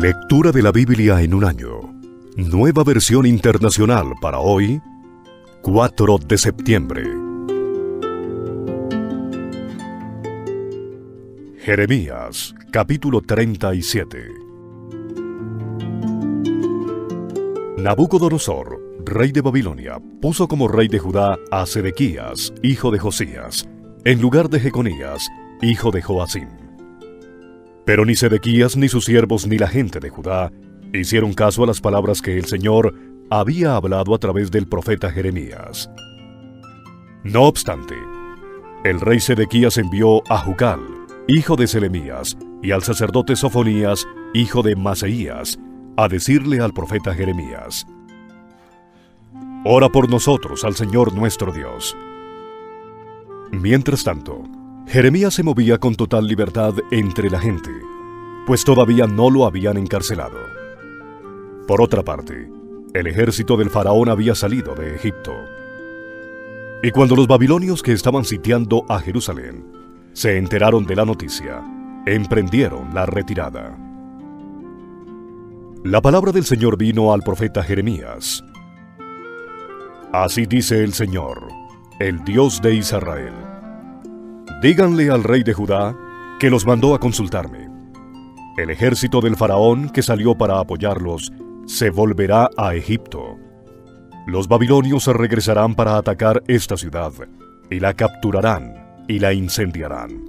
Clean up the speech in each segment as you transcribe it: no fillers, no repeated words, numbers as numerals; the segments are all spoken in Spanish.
Lectura de la Biblia en un año. Nueva versión internacional para hoy, 4 de septiembre. Jeremías, capítulo 37. Nabucodonosor, rey de Babilonia, puso como rey de Judá a Sedequías, hijo de Josías, en lugar de Jeconías, hijo de Joacim. Pero ni Sedequías, ni sus siervos, ni la gente de Judá hicieron caso a las palabras que el Señor había hablado a través del profeta Jeremías. No obstante, el rey Sedequías envió a Jucal, hijo de Selemías, y al sacerdote Sofonías, hijo de Maseías, a decirle al profeta Jeremías: «Ora por nosotros al Señor nuestro Dios». Mientras tanto, Jeremías se movía con total libertad entre la gente, pues todavía no lo habían encarcelado. Por otra parte, el ejército del faraón había salido de Egipto. Y cuando los babilonios que estaban sitiando a Jerusalén se enteraron de la noticia, emprendieron la retirada. La palabra del Señor vino al profeta Jeremías. Así dice el Señor, el Dios de Israel: díganle al rey de Judá que los mandó a consultarme. El ejército del faraón que salió para apoyarlos se volverá a Egipto. Los babilonios regresarán para atacar esta ciudad, y la capturarán y la incendiarán.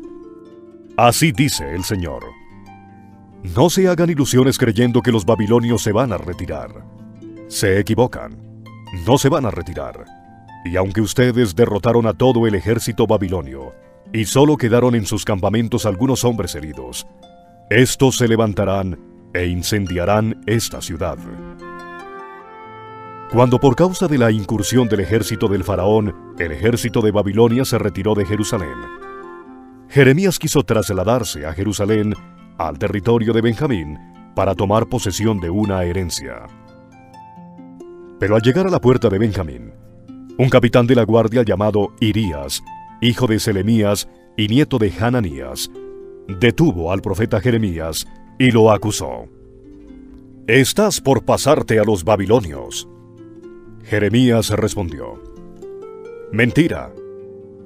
Así dice el Señor. No se hagan ilusiones creyendo que los babilonios se van a retirar. Se equivocan. No se van a retirar. Y aunque ustedes derrotaron a todo el ejército babilonio, y solo quedaron en sus campamentos algunos hombres heridos, estos se levantarán e incendiarán esta ciudad. Cuando por causa de la incursión del ejército del faraón, el ejército de Babilonia se retiró de Jerusalén, Jeremías quiso trasladarse a Jerusalén, al territorio de Benjamín, para tomar posesión de una herencia. Pero al llegar a la puerta de Benjamín, un capitán de la guardia llamado Irías, hijo de Selemías y nieto de Hananías, detuvo al profeta Jeremías y lo acusó. «Estás por pasarte a los babilonios». Jeremías respondió: «Mentira,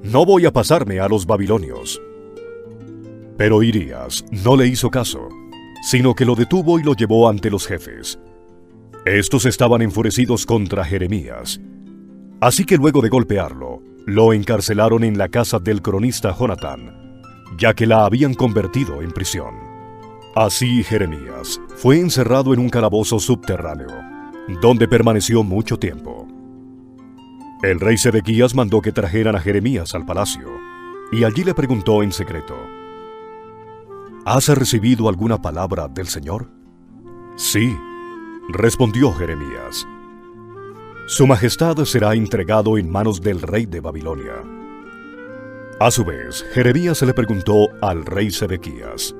no voy a pasarme a los babilonios». Pero Irías no le hizo caso, sino que lo detuvo y lo llevó ante los jefes. Estos estaban enfurecidos contra Jeremías, así que luego de golpearlo, lo encarcelaron en la casa del cronista Jonatán, ya que la habían convertido en prisión. Así Jeremías fue encerrado en un calabozo subterráneo, donde permaneció mucho tiempo. El rey Sedequías mandó que trajeran a Jeremías al palacio, y allí le preguntó en secreto: ¿Has recibido alguna palabra del Señor? Sí, respondió Jeremías. Su majestad será entregado en manos del rey de Babilonia. A su vez, Jeremías le preguntó al rey Sedequías: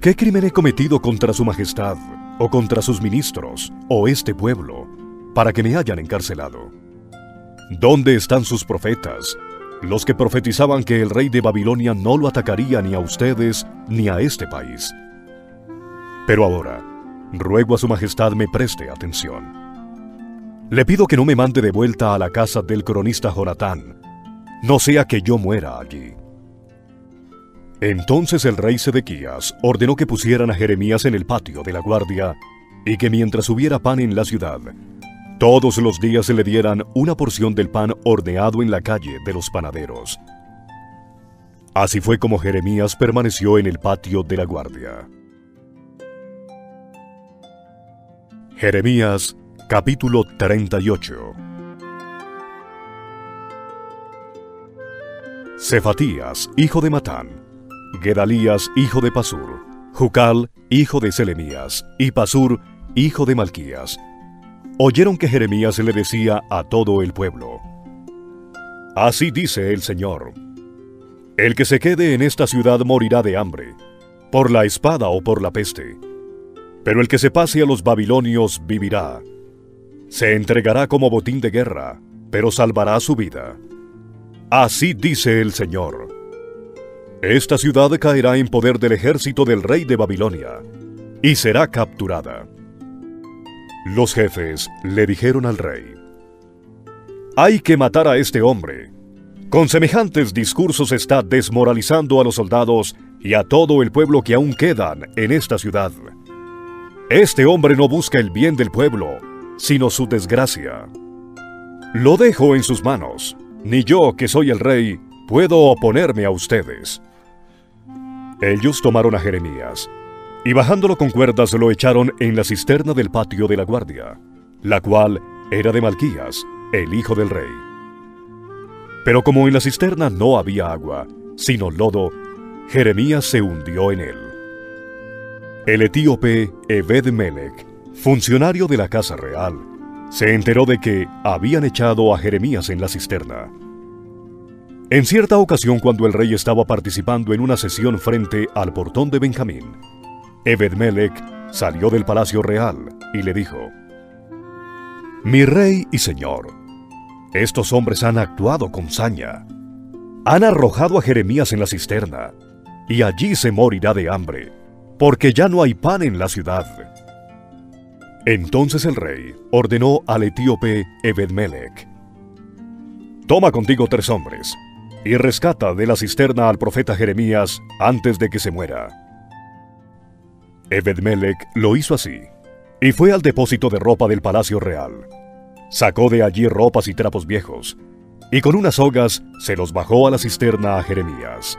¿Qué crimen he cometido contra su majestad, o contra sus ministros, o este pueblo, para que me hayan encarcelado? ¿Dónde están sus profetas, los que profetizaban que el rey de Babilonia no lo atacaría ni a ustedes ni a este país? Pero ahora, ruego a su majestad me preste atención. Le pido que no me mande de vuelta a la casa del cronista Jonatán, no sea que yo muera allí». Entonces el rey Sedequías ordenó que pusieran a Jeremías en el patio de la guardia y que mientras hubiera pan en la ciudad, todos los días se le dieran una porción del pan horneado en la calle de los panaderos. Así fue como Jeremías permaneció en el patio de la guardia. Jeremías, capítulo 38. Sefatías, hijo de Matán, Gedalías, hijo de Pasur, Jucal, hijo de Selemías, y Pasur, hijo de Malquías, oyeron que Jeremías le decía a todo el pueblo: «Así dice el Señor: el que se quede en esta ciudad morirá de hambre, por la espada o por la peste, pero el que se pase a los babilonios vivirá. Se entregará como botín de guerra, pero salvará su vida. Así dice el Señor. Esta ciudad caerá en poder del ejército del rey de Babilonia, y será capturada. Los jefes le dijeron al rey: «Hay que matar a este hombre. Con semejantes discursos está desmoralizando a los soldados y a todo el pueblo que aún quedan en esta ciudad. Este hombre no busca el bien del pueblo, sino su desgracia. Lo dejo en sus manos. Ni yo, que soy el rey, puedo oponerme a ustedes». Ellos tomaron a Jeremías, y bajándolo con cuerdas lo echaron en la cisterna del patio de la guardia, la cual era de Malquías, el hijo del rey. Pero como en la cisterna no había agua, sino lodo, Jeremías se hundió en él. El etíope Ebed-Mélec, funcionario de la casa real, se enteró de que habían echado a Jeremías en la cisterna. En cierta ocasión, cuando el rey estaba participando en una sesión frente al portón de Benjamín, Ebed-Mélec salió del palacio real y le dijo: «Mi rey y señor, estos hombres han actuado con saña. Han arrojado a Jeremías en la cisterna, y allí se morirá de hambre, porque ya no hay pan en la ciudad». Entonces el rey ordenó al etíope Ebed-Mélec: «Toma contigo 3 hombres, y rescata de la cisterna al profeta Jeremías antes de que se muera». Ebed-Mélec lo hizo así, y fue al depósito de ropa del palacio real. Sacó de allí ropas y trapos viejos, y con unas sogas se los bajó a la cisterna a Jeremías.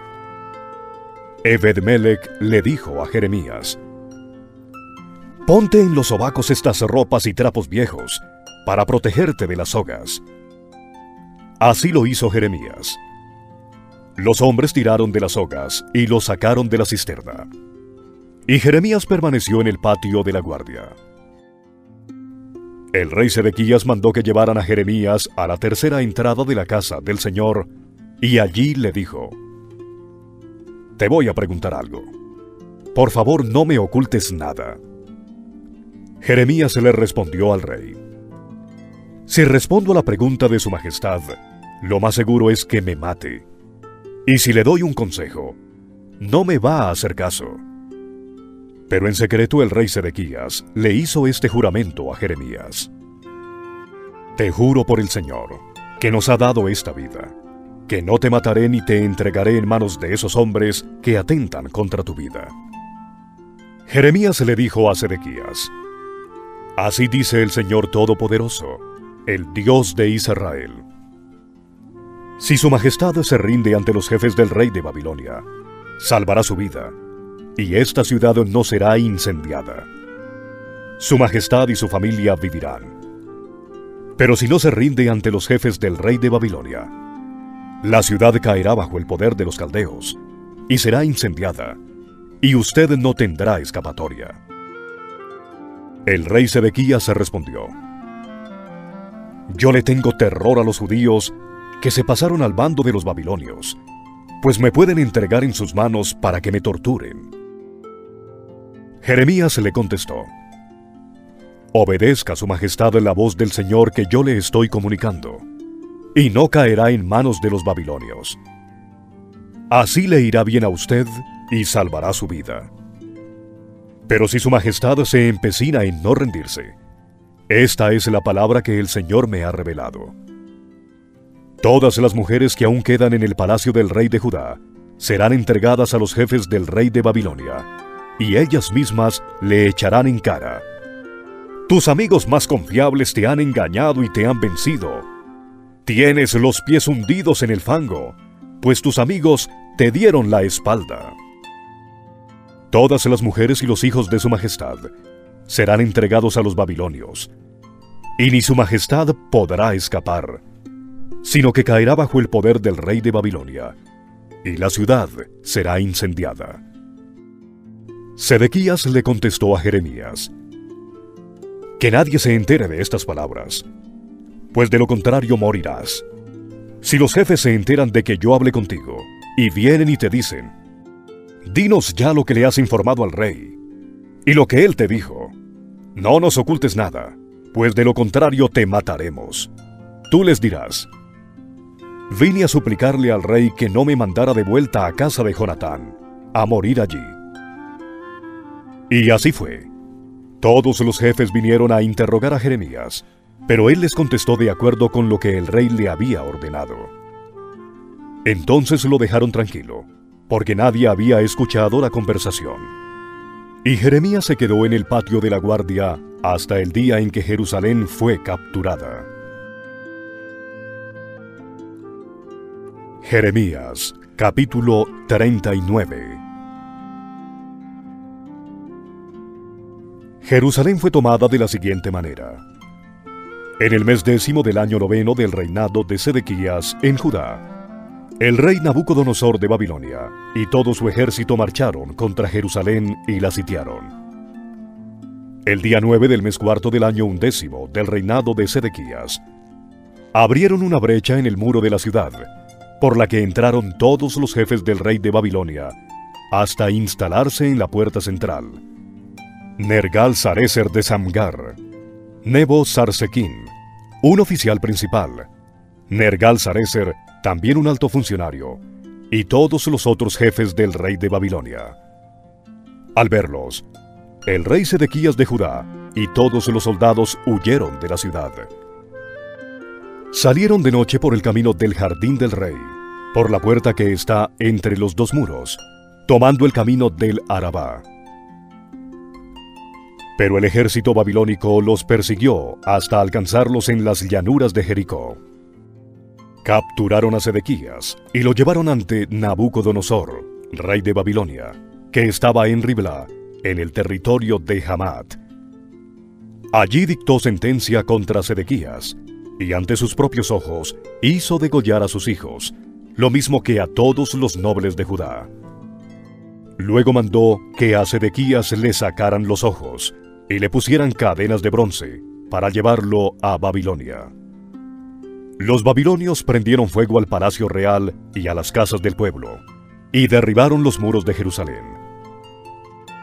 Ebed-Mélec le dijo a Jeremías: «Ponte en los sobacos estas ropas y trapos viejos, para protegerte de las sogas». Así lo hizo Jeremías. Los hombres tiraron de las sogas y lo sacaron de la cisterna. Y Jeremías permaneció en el patio de la guardia. El rey Sedequías mandó que llevaran a Jeremías a la tercera entrada de la casa del Señor, y allí le dijo: «Te voy a preguntar algo. Por favor, no me ocultes nada». Jeremías le respondió al rey: «Si respondo a la pregunta de su majestad, lo más seguro es que me mate. Y si le doy un consejo, no me va a hacer caso». Pero en secreto el rey Sedequías le hizo este juramento a Jeremías: «Te juro por el Señor, que nos ha dado esta vida, que no te mataré ni te entregaré en manos de esos hombres que atentan contra tu vida». Jeremías le dijo a Sedequías: «Así dice el Señor Todopoderoso, el Dios de Israel: si su majestad se rinde ante los jefes del rey de Babilonia, salvará su vida, y esta ciudad no será incendiada. Su majestad y su familia vivirán. Pero si no se rinde ante los jefes del rey de Babilonia, la ciudad caerá bajo el poder de los caldeos, y será incendiada, y usted no tendrá escapatoria». El rey Sedequías se respondió: «Yo le tengo terror a los judíos que se pasaron al bando de los babilonios, pues me pueden entregar en sus manos para que me torturen». Jeremías le contestó: «Obedezca su majestad la voz del Señor que yo le estoy comunicando, y no caerá en manos de los babilonios. Así le irá bien a usted y salvará su vida. Pero si su majestad se empecina en no rendirse, esta es la palabra que el Señor me ha revelado: todas las mujeres que aún quedan en el palacio del rey de Judá serán entregadas a los jefes del rey de Babilonia, y ellas mismas le echarán en cara: tus amigos más confiables te han engañado y te han vencido. Tienes los pies hundidos en el fango, pues tus amigos te dieron la espalda. Todas las mujeres y los hijos de su majestad serán entregados a los babilonios, y ni su majestad podrá escapar, sino que caerá bajo el poder del rey de Babilonia, y la ciudad será incendiada». Sedequías le contestó a Jeremías: «Que nadie se entere de estas palabras, pues de lo contrario morirás. Si los jefes se enteran de que yo hablé contigo, y vienen y te dicen: dinos ya lo que le has informado al rey, y lo que él te dijo, no nos ocultes nada, pues de lo contrario te mataremos. Tú les dirás: vine a suplicarle al rey que no me mandara de vuelta a casa de Jonatán, a morir allí. Y así fue. Todos los jefes vinieron a interrogar a Jeremías, pero él les contestó de acuerdo con lo que el rey le había ordenado. Entonces lo dejaron tranquilo, porque nadie había escuchado la conversación. Y Jeremías se quedó en el patio de la guardia hasta el día en que Jerusalén fue capturada. Jeremías, capítulo 39. Jerusalén fue tomada de la siguiente manera. En el mes décimo del año noveno del reinado de Sedequías en Judá, el rey Nabucodonosor de Babilonia y todo su ejército marcharon contra Jerusalén y la sitiaron. El día 9 del mes cuarto del año undécimo del reinado de Sedequías, abrieron una brecha en el muro de la ciudad, por la que entraron todos los jefes del rey de Babilonia, hasta instalarse en la puerta central. Nergal-Saréser de Samgar, Nebo Sarsekin, un oficial principal, Nergal-Saréser, también un alto funcionario, y todos los otros jefes del rey de Babilonia. Al verlos, el rey Sedequías de Judá y todos los soldados huyeron de la ciudad. Salieron de noche por el camino del jardín del rey, por la puerta que está entre los dos muros, tomando el camino del Arabá. Pero el ejército babilónico los persiguió hasta alcanzarlos en las llanuras de Jericó. Capturaron a Sedequías y lo llevaron ante Nabucodonosor, rey de Babilonia, que estaba en Ribla, en el territorio de Hamat. Allí dictó sentencia contra Sedequías, y ante sus propios ojos hizo degollar a sus hijos, lo mismo que a todos los nobles de Judá. Luego mandó que a Sedequías le sacaran los ojos y le pusieran cadenas de bronce para llevarlo a Babilonia. Los babilonios prendieron fuego al palacio real y a las casas del pueblo, y derribaron los muros de Jerusalén.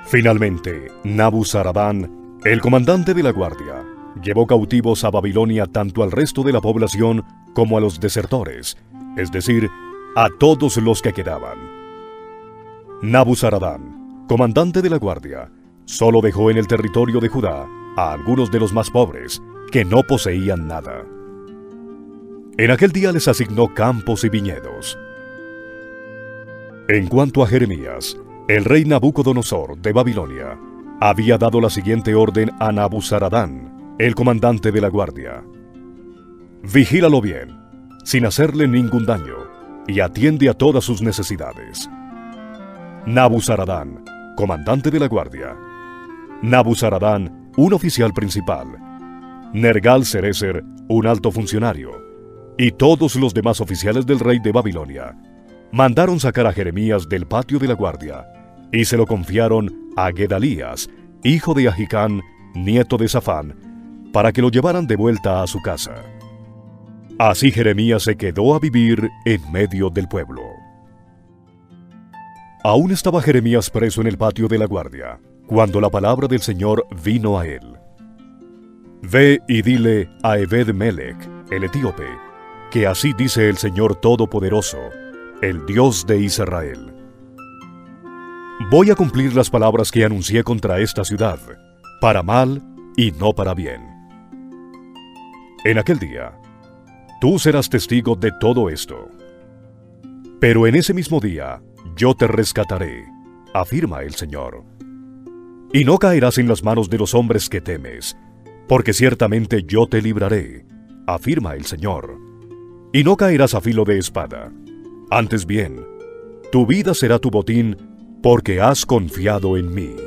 Finalmente, Nabuzaradán, el comandante de la guardia, llevó cautivos a Babilonia tanto al resto de la población como a los desertores, es decir, a todos los que quedaban. Nabuzaradán, comandante de la guardia, solo dejó en el territorio de Judá a algunos de los más pobres, que no poseían nada. En aquel día les asignó campos y viñedos. En cuanto a Jeremías, el rey Nabucodonosor de Babilonia había dado la siguiente orden a Nabuzaradán, el comandante de la guardia: vigílalo bien, sin hacerle ningún daño, y atiende a todas sus necesidades. Nabuzaradán, comandante de la guardia. Nabuzaradán, un oficial principal. Nergal-Saréser, un alto funcionario. Y todos los demás oficiales del rey de Babilonia mandaron sacar a Jeremías del patio de la guardia, y se lo confiaron a Gedalías, hijo de Ahicán, nieto de Zafán, para que lo llevaran de vuelta a su casa. Así Jeremías se quedó a vivir en medio del pueblo. Aún estaba Jeremías preso en el patio de la guardia, cuando la palabra del Señor vino a él. Ve y dile a Ebed-Mélec, el etíope, que así dice el Señor Todopoderoso, el Dios de Israel: voy a cumplir las palabras que anuncié contra esta ciudad, para mal y no para bien. En aquel día, tú serás testigo de todo esto. Pero en ese mismo día, yo te rescataré, afirma el Señor. Y no caerás en las manos de los hombres que temes, porque ciertamente yo te libraré, afirma el Señor. Y no caerás a filo de espada. Antes bien, tu vida será tu botín, porque has confiado en mí.